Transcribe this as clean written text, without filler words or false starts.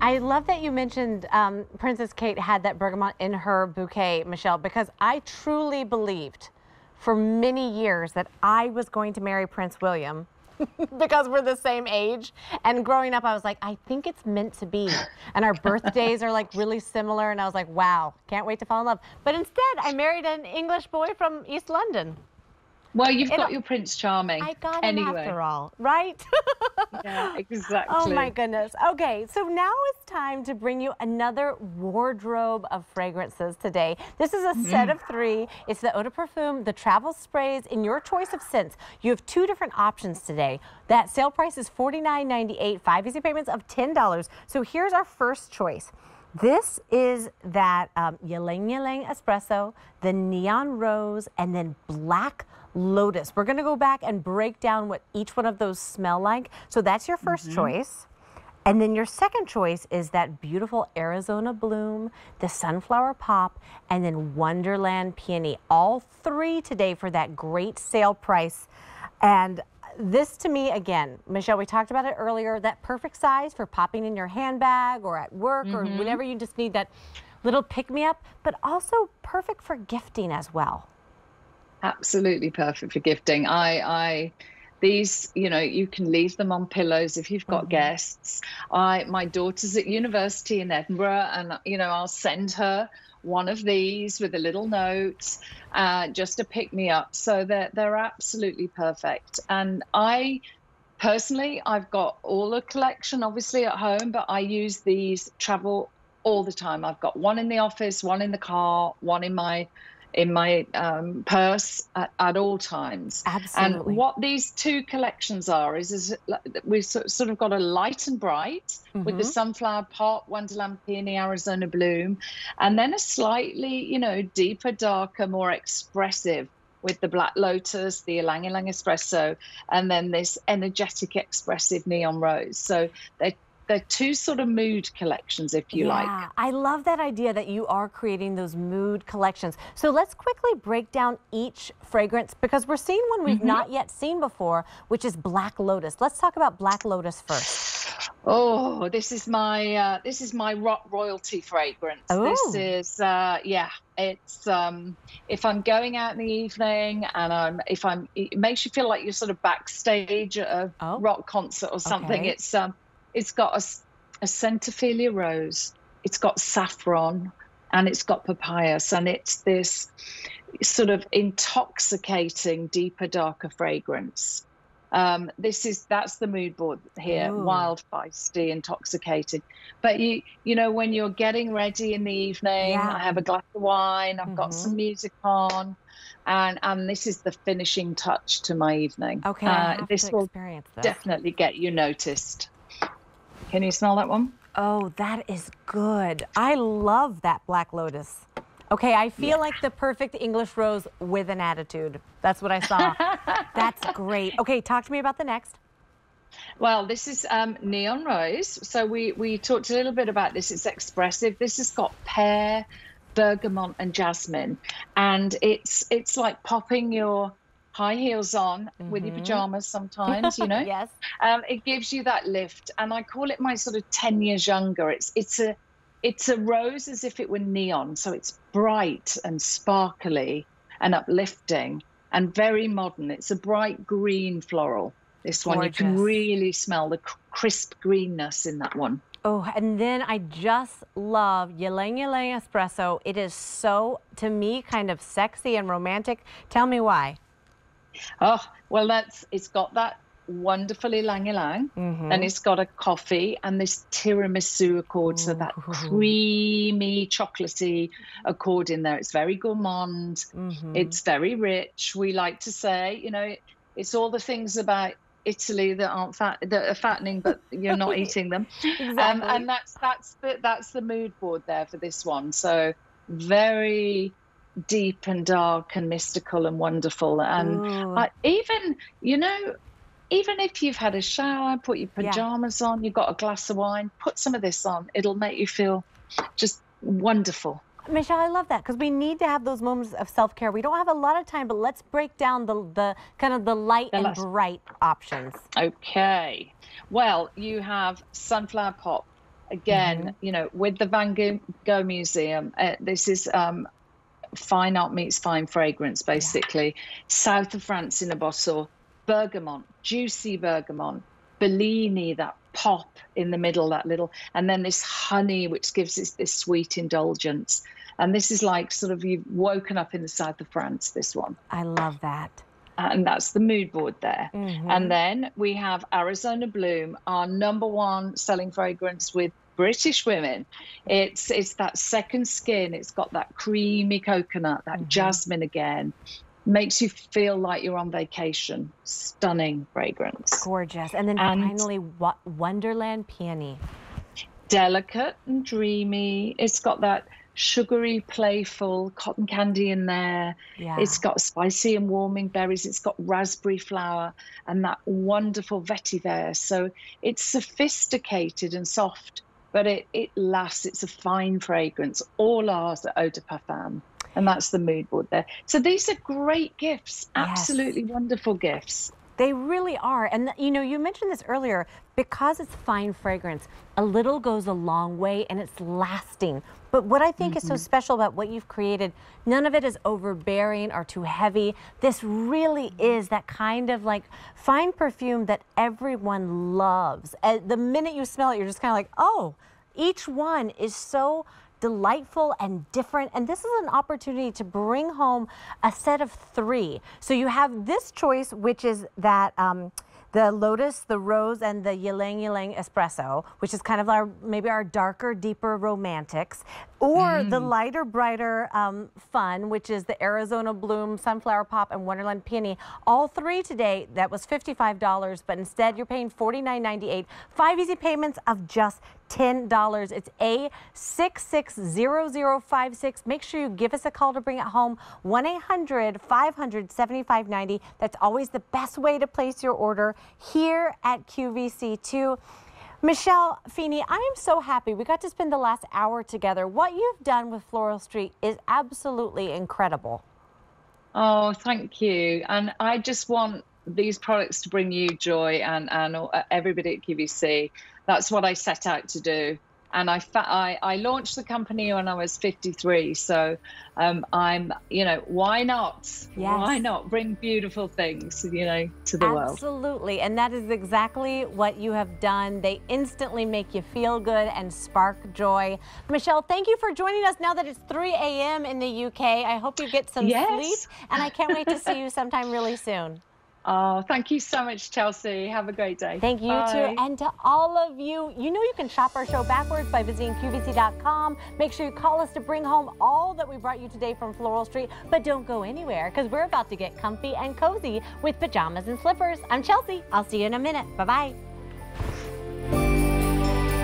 I love that you mentioned Princess Kate had that bergamot in her bouquet, Michelle, because I truly believed for many years that I was going to marry Prince William because we're the same age. And growing up, I was like, I think it's meant to be. And our birthdays are like really similar. And I was like, wow, can't wait to fall in love. But instead, I married an English boy from East London. Well, you've got your Prince Charming. I got him after all, right? Yeah, exactly. Oh, my goodness. Okay, so now it's time to bring you another wardrobe of fragrances today. This is a set of three. It's the Eau de Parfum, the travel sprays, in your choice of scents. You have two different options today. That sale price is $49.98, 5 easy payments of $10. So here's our first choice. This is that Ylang Ylang Espresso, the Neon Rose, and then Black Lotus. We're going to go back and break down what each one of those smell like. So that's your first choice. And then your second choice is that beautiful Arizona Bloom, the Sunflower Pop, and then Wonderland Peony. All three today for that great sale price. And this to me, again, Michelle, we talked about it earlier, that perfect size for popping in your handbag or at work or whenever you just need that little pick-me-up, but also perfect for gifting as well. Absolutely perfect for gifting. These, you know, you can leave them on pillows if you've got guests. My daughter's at university in Edinburgh, and, you know, I'll send her one of these with a little note, just to pick me up. So they're absolutely perfect. And I personally, I've got all the collection obviously at home, but I use these travel all the time. I've got one in the office, one in the car, one in my purse at all times. Absolutely. And what these two collections are is we've sort of got a light and bright with the Sunflower Pop, Wonderland Peony, Arizona Bloom, and then a slightly, you know, deeper, darker, more expressive with the Black Lotus, the Ylang Ylang Espresso, and then this energetic, expressive Neon Rose. So they're two sort of mood collections, if you like. Yeah, I love that idea that you are creating those mood collections. So let's quickly break down each fragrance, because we're seeing one we've not yet seen before, which is Black Lotus. Let's talk about Black Lotus first. Oh, this is my royalty fragrance. Oh. This is it's if I'm going out in the evening and it makes you feel like you're sort of backstage at a rock concert or something. Okay. It's got a Centophylia rose, it's got saffron, and it's got papayas, and it's this sort of intoxicating, deeper, darker fragrance. That's the mood board here. Ooh. Wild, feisty, intoxicating. But you know, when you're getting ready in the evening, I have a glass of wine, I've got some music on, and this is the finishing touch to my evening. Okay, this will definitely get you noticed. Can you smell that one? Oh, that is good. I love that Black Lotus. Okay, I feel like the perfect English rose with an attitude. That's what I saw. That's great. Okay, talk to me about the next. Well, this is Neon Rose. So we talked a little bit about this. It's expressive. This has got pear, bergamot, and jasmine. And it's like popping your high heels on with your pajamas sometimes, you know. Yes. It gives you that lift, and I call it my sort of 10 years younger. It's a rose as if it were neon, so it's bright and sparkly and uplifting and very modern. It's a bright green floral. This one, you can really smell the crisp greenness in that one. Oh, and then I just love Ylang Ylang Espresso. It is so, to me, kind of sexy and romantic. Tell me why. Oh, well, it's got that wonderful ylang ylang, and it's got a coffee and this tiramisu accord, so that creamy, chocolatey accord in there. It's very gourmand, it's very rich. We like to say, you know, it's all the things about Italy that are fattening, but you're not eating them. Exactly. And that's the mood board there for this one. So very deep and dark and mystical and wonderful, and even if you've had a shower, put your pajamas on, you've got a glass of wine, put some of this on, it'll make you feel just wonderful. Michelle, I love that, because we need to have those moments of self-care. We don't have a lot of time, but let's break down the kind of the light and bright options. Okay, well, you have Sunflower Pop, again, you know, with the Van Gogh Museum, this is fine art meets fine fragrance, basically. Yeah. South of France in a bottle, bergamot, juicy bergamot, Bellini, that pop in the middle, that little, and then this honey, which gives it this sweet indulgence. And this is like sort of you've woken up in the south of France, this one. I love that. And that's the mood board there. Mm-hmm. And then we have Arizona Bloom, our number one selling fragrance with British women. It's that second skin. It's got that creamy coconut, that jasmine again. Makes you feel like you're on vacation. Stunning fragrance. Gorgeous. And then finally, Wonderland Peony. Delicate and dreamy. It's got that sugary, playful cotton candy in there. Yeah. It's got spicy and warming berries. It's got raspberry flower and that wonderful vetiver. So it's sophisticated and soft, but it lasts. It's a fine fragrance. All ours at Eau de Parfum. And that's the mood board there. So these are great gifts. Absolutely wonderful gifts. They really are. And, you know, you mentioned this earlier, because it's fine fragrance, a little goes a long way and it's lasting. But what I think is so special about what you've created, none of it is overbearing or too heavy. This really is that kind of like fine perfume that everyone loves. And the minute you smell it, you're just kind of like, oh, each one is so delightful and different, and this is an opportunity to bring home a set of three. So you have this choice, which is that the lotus, the rose, and the ylang ylang espresso, which is kind of our maybe our darker, deeper romantics, or the lighter, brighter fun, which is the Arizona Bloom, Sunflower Pop, and Wonderland Peony. All three today. That was $55, but instead you're paying $49.98. 5 easy payments of just $10. It's A660056. Make sure you give us a call to bring it home. 1-800-500-7590. That's always the best way to place your order here at QVC2. Michelle Feeney, I am so happy we got to spend the last hour together. What you've done with Floral Street is absolutely incredible. Oh, thank you. And I just want these products to bring you joy and everybody at QVC. That's what I set out to do. And I launched the company when I was 53. So you know, why not? Yes. Why not bring beautiful things, you know, to the world? Absolutely. And that is exactly what you have done. They instantly make you feel good and spark joy. Michelle, thank you for joining us now that it's 3 a.m. in the UK. I hope you get some sleep. And I can't wait to see you sometime really soon. Oh, thank you so much, Chelsea. Have a great day. Thank you, too. And to all of you, you know you can shop our show backwards by visiting QVC.com. Make sure you call us to bring home all that we brought you today from Floral Street. But don't go anywhere, because we're about to get comfy and cozy with pajamas and slippers. I'm Chelsea. I'll see you in a minute. Bye-bye.